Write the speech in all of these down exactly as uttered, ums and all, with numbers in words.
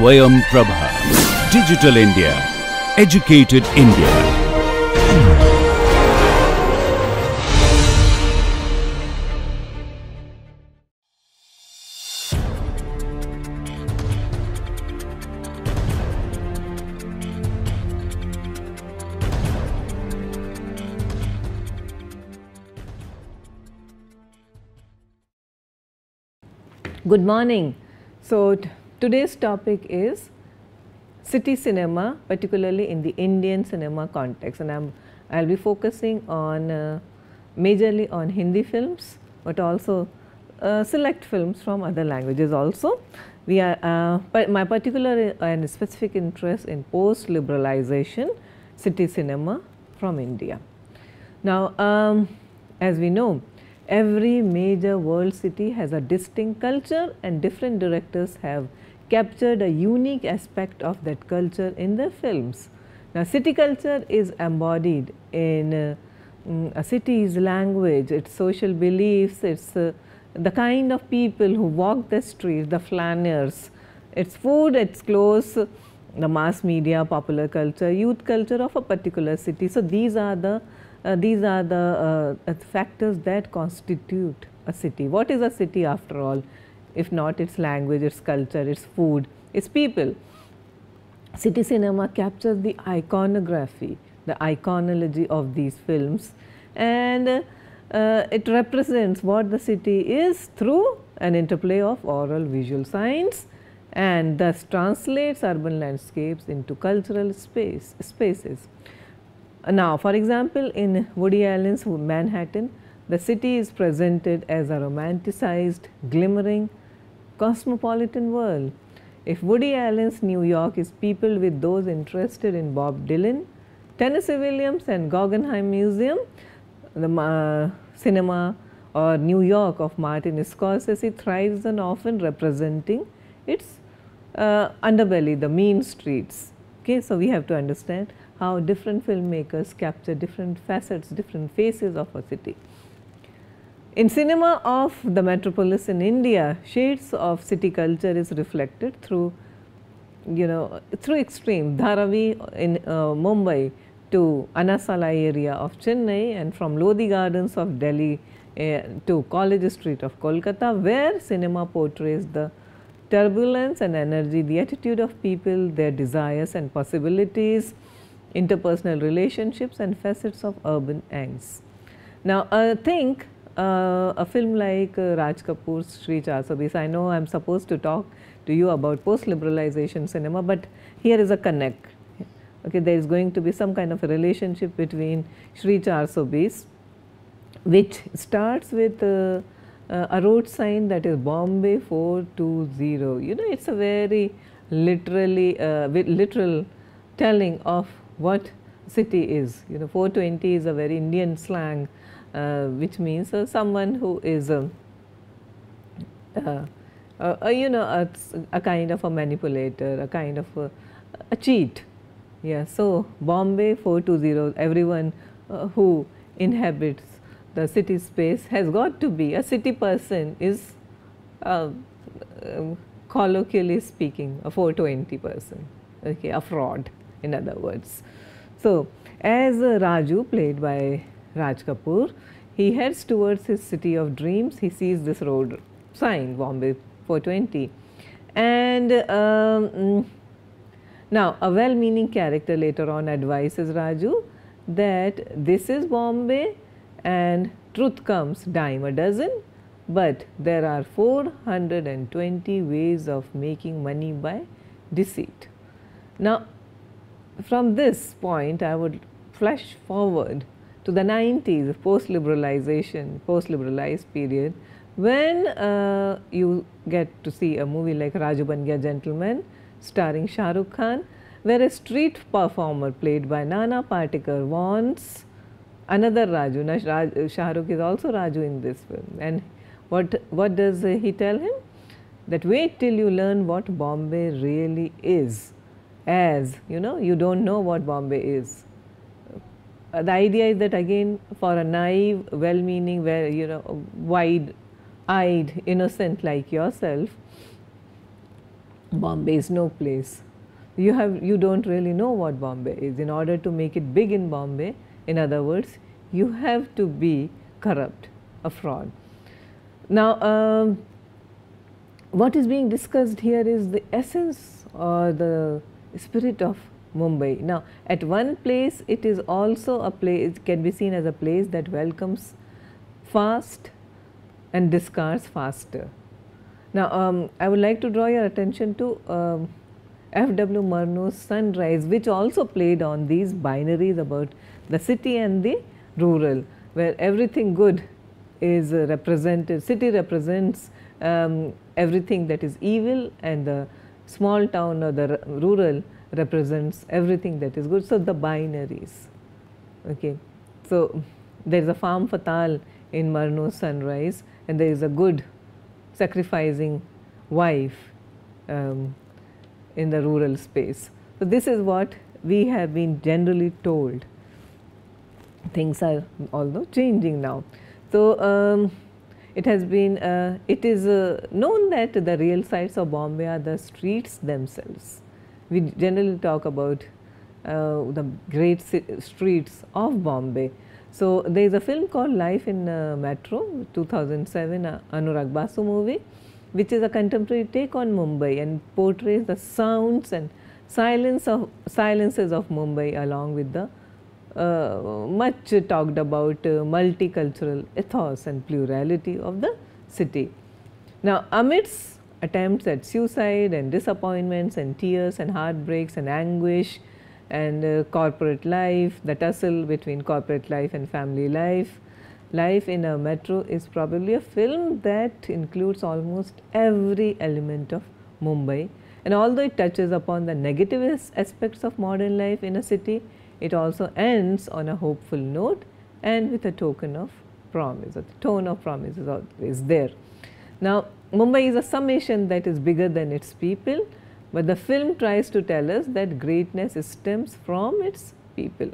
Swayam Prabha. Digital India. Educated India. Good morning. So today's topic is city cinema, particularly in the Indian cinema context, and I'm I'll be focusing on uh, majorly on Hindi films, but also uh, select films from other languages. Also, we are uh, pa my particular and specific interest in post-liberalization city cinema from India. Now, um, as we know, every major world city has a distinct culture, and different directors have captured a unique aspect of that culture in their films. Now, city culture is embodied in uh, um, a city's language, its social beliefs, its uh, the kind of people who walk the streets, the flaneurs, its food, its clothes, the mass media, popular culture, youth culture of a particular city. So, these are the Uh, these are the uh, factors that constitute a city. What is a city after all, if not its language, its culture, its food, its people? City cinema captures the iconography, the iconology of these films, and uh, uh, it represents what the city is through an interplay of oral visual signs, and thus translates urban landscapes into cultural space, spaces. Now, for example, in Woody Allen's Manhattan, the city is presented as a romanticized, glimmering, cosmopolitan world. If Woody Allen's New York is peopled with those interested in Bob Dylan, Tennessee Williams and Guggenheim Museum, the uh, cinema or New York of Martin Scorsese thrives on often representing its uh, underbelly, the mean streets. Okay, so we have to understand how different filmmakers capture different facets, different faces of a city. In cinema of the metropolis in India, shades of city culture is reflected through, you know, through extreme Dharavi in uh, Mumbai to Anna Salai area of Chennai, and from Lodhi Gardens of Delhi uh, to College Street of Kolkata, where cinema portrays the turbulence and energy, the attitude of people, their desires and possibilities, interpersonal relationships and facets of urban angst. Now, I uh, think uh, a film like uh, Raj Kapoor's Shri four twenty, I know I am supposed to talk to you about post-liberalization cinema, but here is a connect. Okay, there is going to be some kind of a relationship between Shri four twenty, which starts with uh, uh, a road sign that is Bombay four two zero. You know, it's a very literally, uh, literal telling of what city is. You know, four twenty is a very Indian slang, uh, which means uh, someone who is, uh, uh, uh, uh, you know, a, a kind of a manipulator, a kind of a, a cheat. Yeah. So Bombay four two zero. Everyone uh, who inhabits the city space has got to be a city person. Is uh, uh, colloquially speaking, a four twenty person. Okay, a fraud, in other words. So, as uh, Raju, played by Raj Kapoor, he heads towards his city of dreams. He sees this road sign, Bombay four twenty, and um, now a well-meaning character later on advises Raju that this is Bombay and truth comes dime a dozen, but there are four hundred twenty ways of making money by deceit. Now, from this point, I would flash forward to the nineties, post-liberalization, post-liberalized period, when uh, you get to see a movie like Raju Ban Gaya Gentleman, starring Shah Rukh Khan, where a street performer played by Nana Patekar wants another Raju. Now, Raj, Shah Rukh is also Raju in this film, and what what does he tell him? That wait till you learn what Bombay really is. As you know, you don't know what Bombay is. Uh, the idea is that again, for a naive, well-meaning, well, you know, wide-eyed, innocent like yourself, Bombay is no place. You have, you don't really know what Bombay is. In order to make it big in Bombay, in other words, you have to be corrupt, a fraud. Now, um, what is being discussed here is the essence or the spirit of Mumbai. Now, at one place, it is also a place, it can be seen as a place that welcomes fast and discards faster. Now, um, I would like to draw your attention to um, F W Murnau's Sunrise, which also played on these binaries about the city and the rural, where everything good is uh, represented. City represents um, everything that is evil, and the small town or the rural represents everything that is good. So, the binaries. Okay. So, there is a femme fatale in Murnau's Sunrise, and there is a good sacrificing wife um, in the rural space. So, this is what we have been generally told. Things are although changing now. So, um, it has been, uh, it is uh, known that the real sights of Bombay are the streets themselves. We generally talk about uh, the great streets of Bombay. So, there is a film called Life in uh, Metro, two thousand seven uh, Anurag Basu movie, which is a contemporary take on Mumbai and portrays the sounds and silence of, silences of Mumbai along with the uh, much talked about uh, multicultural ethos and plurality of the city. Now, amidst attempts at suicide and disappointments and tears and heartbreaks and anguish and uh, corporate life, the tussle between corporate life and family life, Life in a Metro is probably a film that includes almost every element of Mumbai. And although it touches upon the negative aspects of modern life in a city, it also ends on a hopeful note and with a token of promise, or the tone of promise is always there. Now, Mumbai is a summation that is bigger than its people, but the film tries to tell us that greatness stems from its people.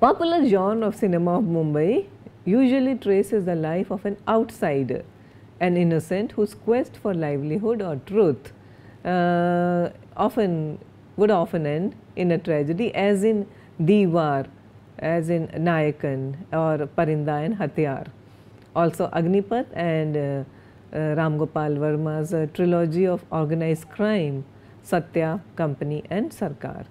Popular genre of cinema of Mumbai usually traces the life of an outsider, an innocent whose quest for livelihood or truth uh, often would often end in a tragedy, as in Diwar, as in Nayakan or Parinda and Hatyar. Also, Agnipath and uh, Uh, Ram Gopal Varma's uh, trilogy of organized crime, Satya, Company and Sarkar.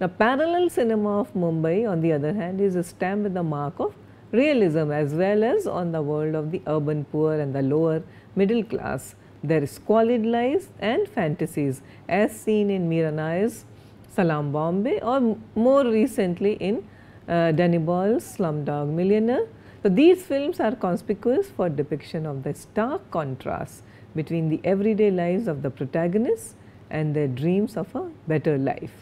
Now, parallel cinema of Mumbai, on the other hand, is stamped with the mark of realism as well as on the world of the urban poor and the lower middle class, their squalid lives and fantasies, as seen in Mira Nair's Salaam Bombay or more recently in uh, Danny Boyle's Slumdog Millionaire. So, these films are conspicuous for depiction of the stark contrast between the everyday lives of the protagonists and their dreams of a better life.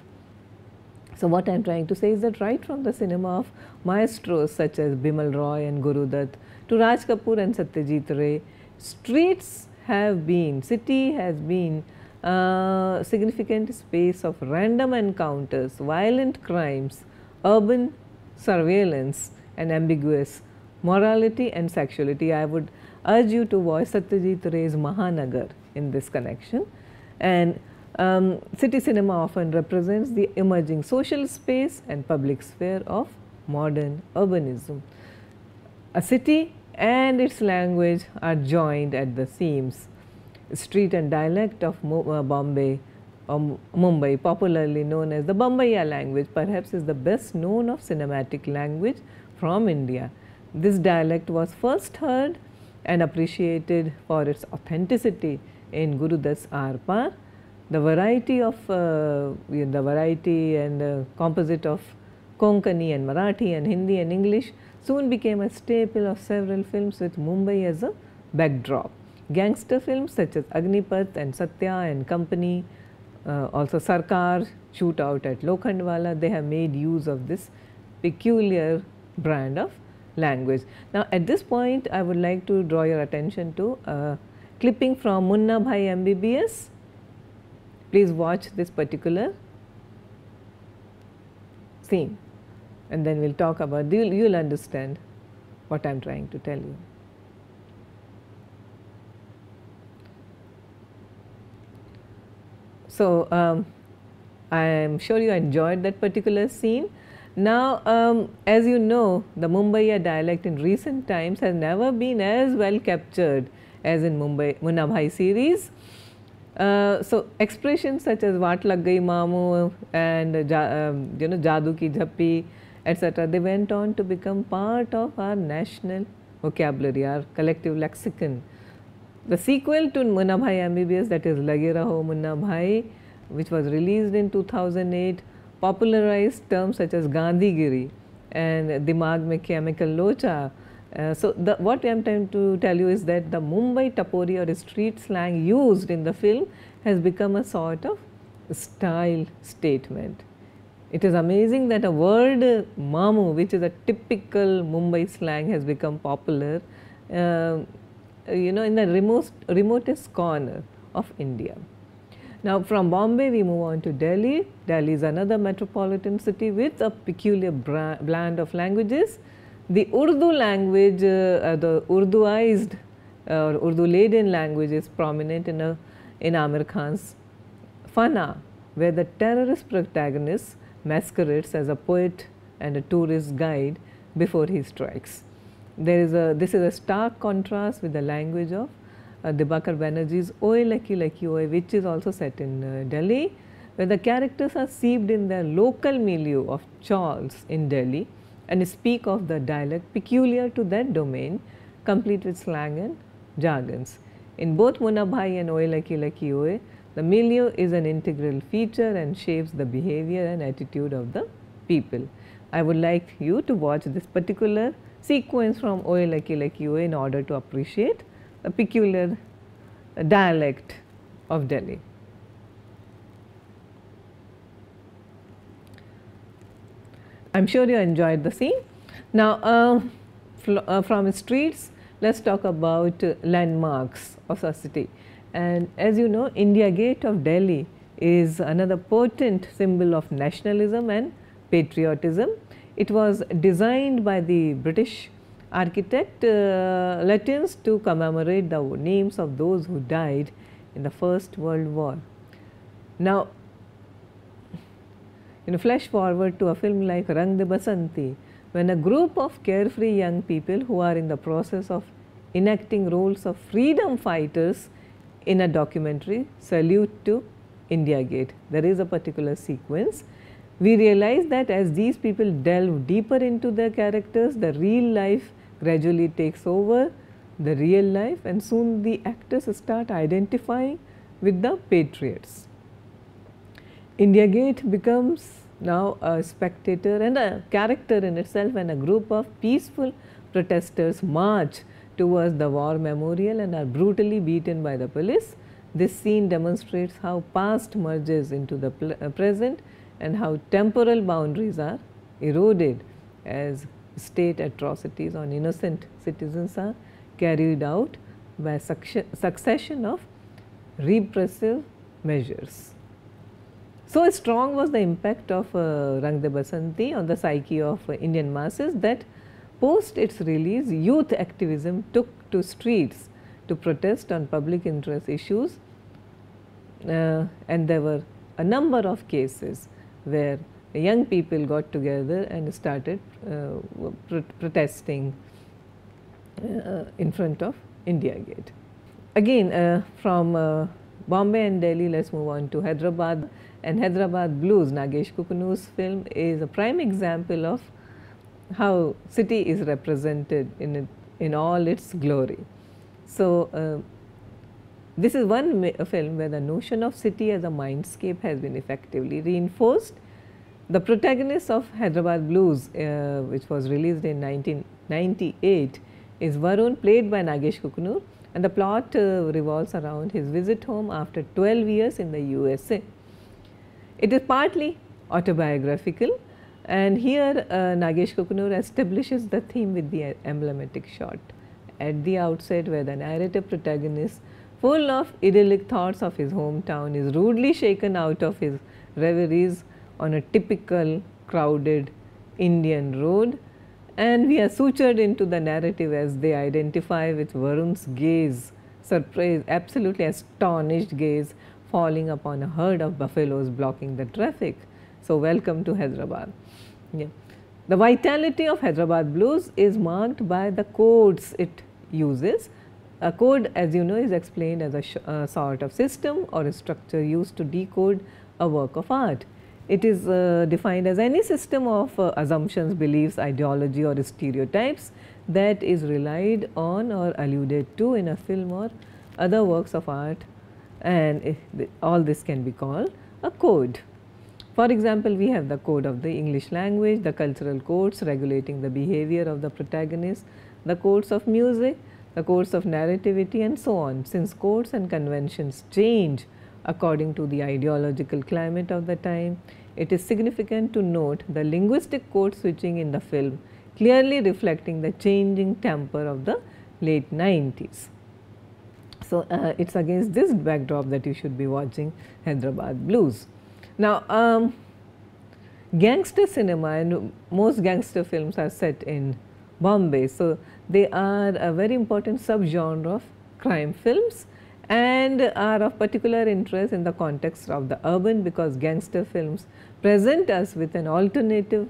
So, what I am trying to say is that right from the cinema of maestros such as Bimal Roy and Guru Dutt to Raj Kapoor and Satyajit Ray, streets have been, city has been a significant space of random encounters, violent crimes, urban surveillance and ambiguous morality and sexuality. I would urge you to watch Satyajit Ray's Mahanagar in this connection. And um, city cinema often represents the emerging social space and public sphere of modern urbanism. A city and its language are joined at the seams. Street and dialect of Bombay or Mumbai, popularly known as the Bombaya language, perhaps is the best known of cinematic language from India. This dialect was first heard and appreciated for its authenticity in Guru Dutt's Arpar. The variety of uh, the variety and uh, composite of Konkani and Marathi and Hindi and English soon became a staple of several films with Mumbai as a backdrop. Gangster films such as Agnipath and Satya and Company, uh, also Sarkar, Shootout at Lokhandwala, they have made use of this peculiar brand of language. Now, at this point, I would like to draw your attention to a clipping from Munna Bhai M B B S. Please watch this particular scene and then we will talk about, you will understand what I am trying to tell you. So um, I am sure you enjoyed that particular scene. Now, um, as you know, the Mumbaiya dialect in recent times has never been as well captured as in Mumbai Munna Bhai series. Uh, so expressions such as "Vaat lag gayi maamu" and ja, um, you know "Jadoo ki jhappi," et cetera. They went on to become part of our national vocabulary, our collective lexicon. The sequel to Munna Bhai M B B S, that is "Lage Raho Munna Bhai," which was released in two thousand eight, popularized terms such as Gandhigiri and "Dimag mein chemical locha." Uh, so, the, what I am trying to tell you is that the Mumbai tapori or street slang used in the film has become a sort of style statement. It is amazing that a word uh, "mamu," which is a typical Mumbai slang, has become popular, uh, you know, in the remote, remotest corner of India. Now, from Bombay we move on to Delhi. Delhi is another metropolitan city with a peculiar blend of languages. The Urdu language, uh, the Urduized or uh, Urdu-laden language is prominent in, a, in Amir Khan's Fana, where the terrorist protagonist masquerades as a poet and a tourist guide before he strikes. There is a, this is a stark contrast with the language of uh, Dibakar Banerjee's Oye Laki Laki Oye, which is also set in uh, Delhi, where the characters are seeped in their local milieu of chawls in Delhi and speak of the dialect peculiar to that domain, complete with slang and jargons. In both Munna Bhai and Oye Laki Laki Oye, the milieu is an integral feature and shapes the behavior and attitude of the people. I would like you to watch this particular sequence from Oye Laki Laki Oye in order to appreciate the peculiar dialect of Delhi. I am sure you enjoyed the scene. Now, uh, uh, from streets, let us talk about uh, landmarks of our city. And as you know, India Gate of Delhi is another potent symbol of nationalism and patriotism. It was designed by the British architect uh, Lutyens to commemorate the names of those who died in the First World War. Now, you know, flash forward to a film like Rang De Basanti, when a group of carefree young people who are in the process of enacting roles of freedom fighters in a documentary salute to India Gate. There is a particular sequence. We realize that as these people delve deeper into their characters, the real life gradually takes over the real life, and soon the actors start identifying with the patriots. India Gate becomes now a spectator and a character in itself, and a group of peaceful protesters march towards the war memorial and are brutally beaten by the police. This scene demonstrates how past merges into the present and how temporal boundaries are eroded as state atrocities on innocent citizens are carried out by succession of repressive measures. So strong was the impact of uh, Rang De Basanti on the psyche of uh, Indian masses that post its release, youth activism took to streets to protest on public interest issues, uh, and there were a number of cases where young people got together and started uh, pro protesting uh, in front of India Gate. Again, uh, from uh, Bombay and Delhi, let us move on to Hyderabad. And Hyderabad Blues, Nagesh Kukunoor's film, is a prime example of how city is represented in it, in all its glory. So, uh, this is one film where the notion of city as a mindscape has been effectively reinforced. The protagonist of Hyderabad Blues, uh, which was released in nineteen ninety-eight, is Varun, played by Nagesh Kukunoor, and the plot uh, revolves around his visit home after twelve years in the U S A. It is partly autobiographical, and here uh, Nagesh Kukunoor establishes the theme with the emblematic shot at the outset, where the narrative protagonist, full of idyllic thoughts of his hometown, is rudely shaken out of his reveries on a typical crowded Indian road, and we are sutured into the narrative as they identify with Varun's gaze, surprised, absolutely astonished gaze, falling upon a herd of buffaloes blocking the traffic. So, welcome to Hyderabad. Yeah. The vitality of Hyderabad Blues is marked by the codes it uses. A code, as you know, is explained as a sh uh, sort of system or a structure used to decode a work of art. It is uh, defined as any system of uh, assumptions, beliefs, ideology or stereotypes that is relied on or alluded to in a film or other works of art, and all this can be called a code. For example, we have the code of the English language, the cultural codes regulating the behavior of the protagonist, the codes of music, the codes of narrativity and so on. Since codes and conventions change according to the ideological climate of the time, it is significant to note the linguistic code switching in the film, clearly reflecting the changing temper of the late nineties. So, uh, it is against this backdrop that you should be watching Hyderabad Blues. Now, um, gangster cinema and most gangster films are set in Bombay. So, they are a very important subgenre of crime films and are of particular interest in the context of the urban, because gangster films present us with an alternative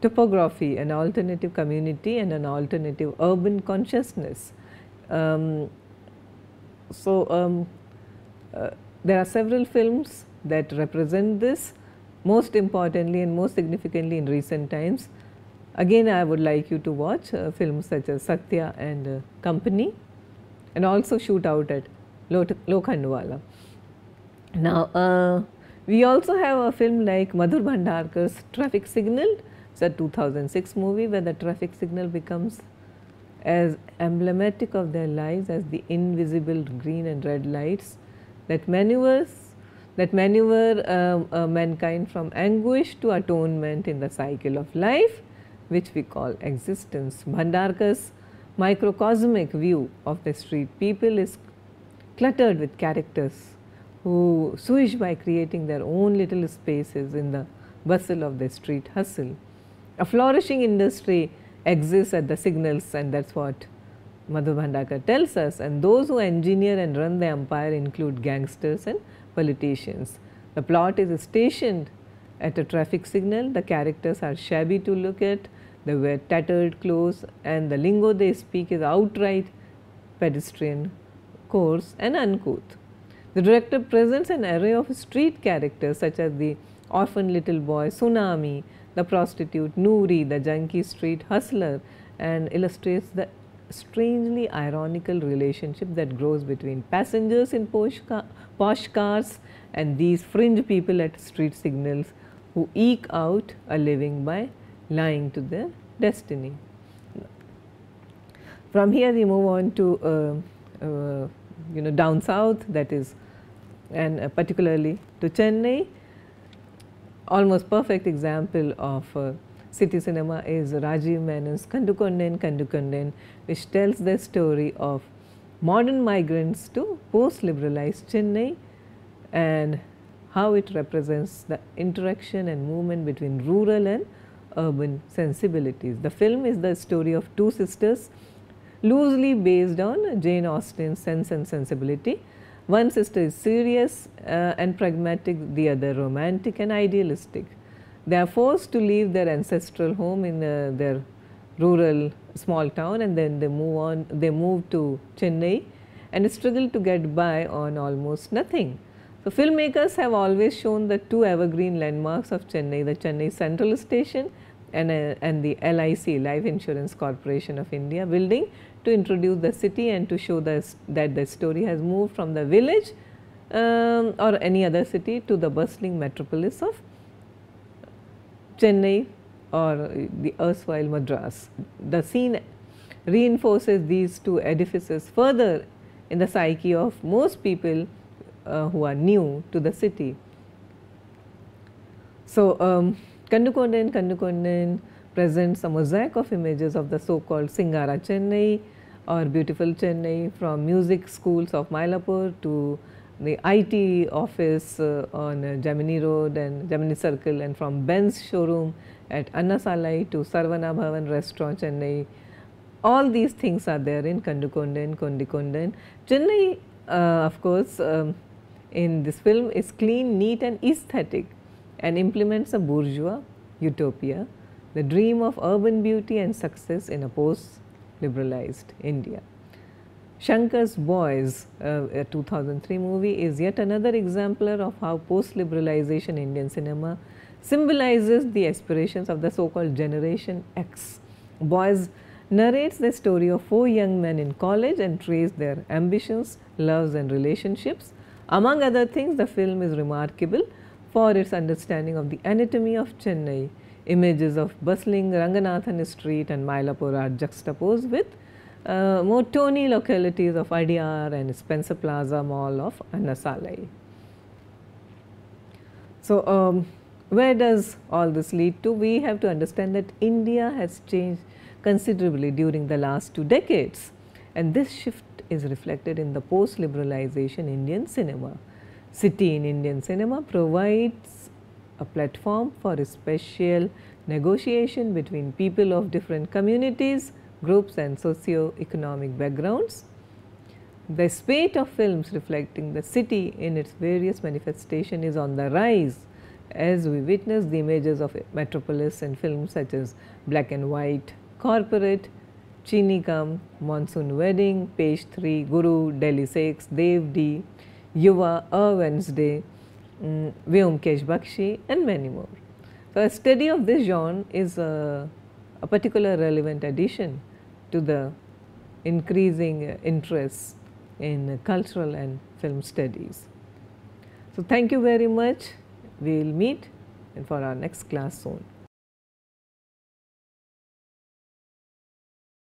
topography, an alternative community and an alternative urban consciousness. Um, so, um, uh, there are several films that represent this, most importantly and most significantly in recent times. Again, I would like you to watch uh, films such as Satya and uh, Company, and also Shootout at Lokhandwala. Now, uh, we also have a film like Madhur Bhandarkar's Traffic Signal. It is a two thousand six movie where the traffic signal becomes as emblematic of their lives as the invisible green and red lights that maneuvers that maneuver uh, uh, mankind from anguish to atonement in the cycle of life, which we call existence. Bhandarkar's microcosmic view of the street people is cluttered with characters who switch by creating their own little spaces in the bustle of the street hustle. A flourishing industry exists at the signals, and that is what Madhur Bhandarkar tells us, and those who engineer and run the empire include gangsters and politicians. The plot is stationed at a traffic signal. The characters are shabby to look at, they wear tattered clothes, and the lingo they speak is outright pedestrian, coarse and uncouth. The director presents an array of street characters such as the orphan little boy Tsunami, the prostitute Noori, the junkie street hustler, and illustrates the strangely ironical relationship that grows between passengers in posh, car, posh cars and these fringe people at street signals who eke out a living by lying to their destiny. From here we move on to uh, uh, you know down south, that is, and uh, particularly to Chennai. Almost perfect example of uh, city cinema is Rajiv Menon's Kandukondain Kandukondain, which tells the story of modern migrants to post-liberalized Chennai and how it represents the interaction and movement between rural and urban sensibilities. The film is the story of two sisters loosely based on Jane Austen's Sense and Sensibility. One sister is serious uh, and pragmatic, the other romantic and idealistic. They are forced to leave their ancestral home in uh, their rural small town, and then they move on, they move to Chennai and struggle to get by on almost nothing. So, filmmakers have always shown the two evergreen landmarks of Chennai, the Chennai Central Station and, uh, and the L I C, Life Insurance Corporation of India building, to introduce the city and to show the, that the story has moved from the village um, or any other city to the bustling metropolis of Chennai or the erstwhile Madras. The scene reinforces these two edifices further in the psyche of most people uh, who are new to the city. So, um, Kandukondain Kandukondain presents a mosaic of images of the so called Singara Chennai or beautiful Chennai, from music schools of Mylapore to the I T office uh, on uh, Jamini Road and Jamini Circle, and from Benz showroom at Anna Salai to Sarvana Bhavan restaurant Chennai. All these things are there in Kandukondain Kandukondain. Chennai, uh, of course, um, in this film is clean, neat and aesthetic, and implements a bourgeois utopia, the dream of urban beauty and success in a post-liberalized India. Shankar's Boys, uh, a two thousand three movie, is yet another exemplar of how post-liberalization Indian cinema symbolizes the aspirations of the so-called Generation X. Boys narrates the story of four young men in college and traces their ambitions, loves and relationships. Among other things, the film is remarkable for its understanding of the anatomy of Chennai. Images of bustling Ranganathan Street and Mylapore are juxtaposed with uh, more tawny localities of I D R and Spencer Plaza Mall of Anna Salai. So, um, where does all this lead to? We have to understand that India has changed considerably during the last two decades, and this shift is reflected in the post-liberalization Indian cinema. City in Indian cinema provides a platform for a special negotiation between people of different communities, groups and socio-economic backgrounds. The spate of films reflecting the city in its various manifestation is on the rise, as we witness the images of metropolis in films such as Black and White, Corporate, Chinikam, Monsoon Wedding, Page three, Guru, Delhi six, Devdi, Yuva, A Wednesday, um, Vyomkesh Bakshi and many more. So, a study of this genre is a, a particular relevant addition to the increasing interest in cultural and film studies. So, thank you very much. We will meet for our next class soon.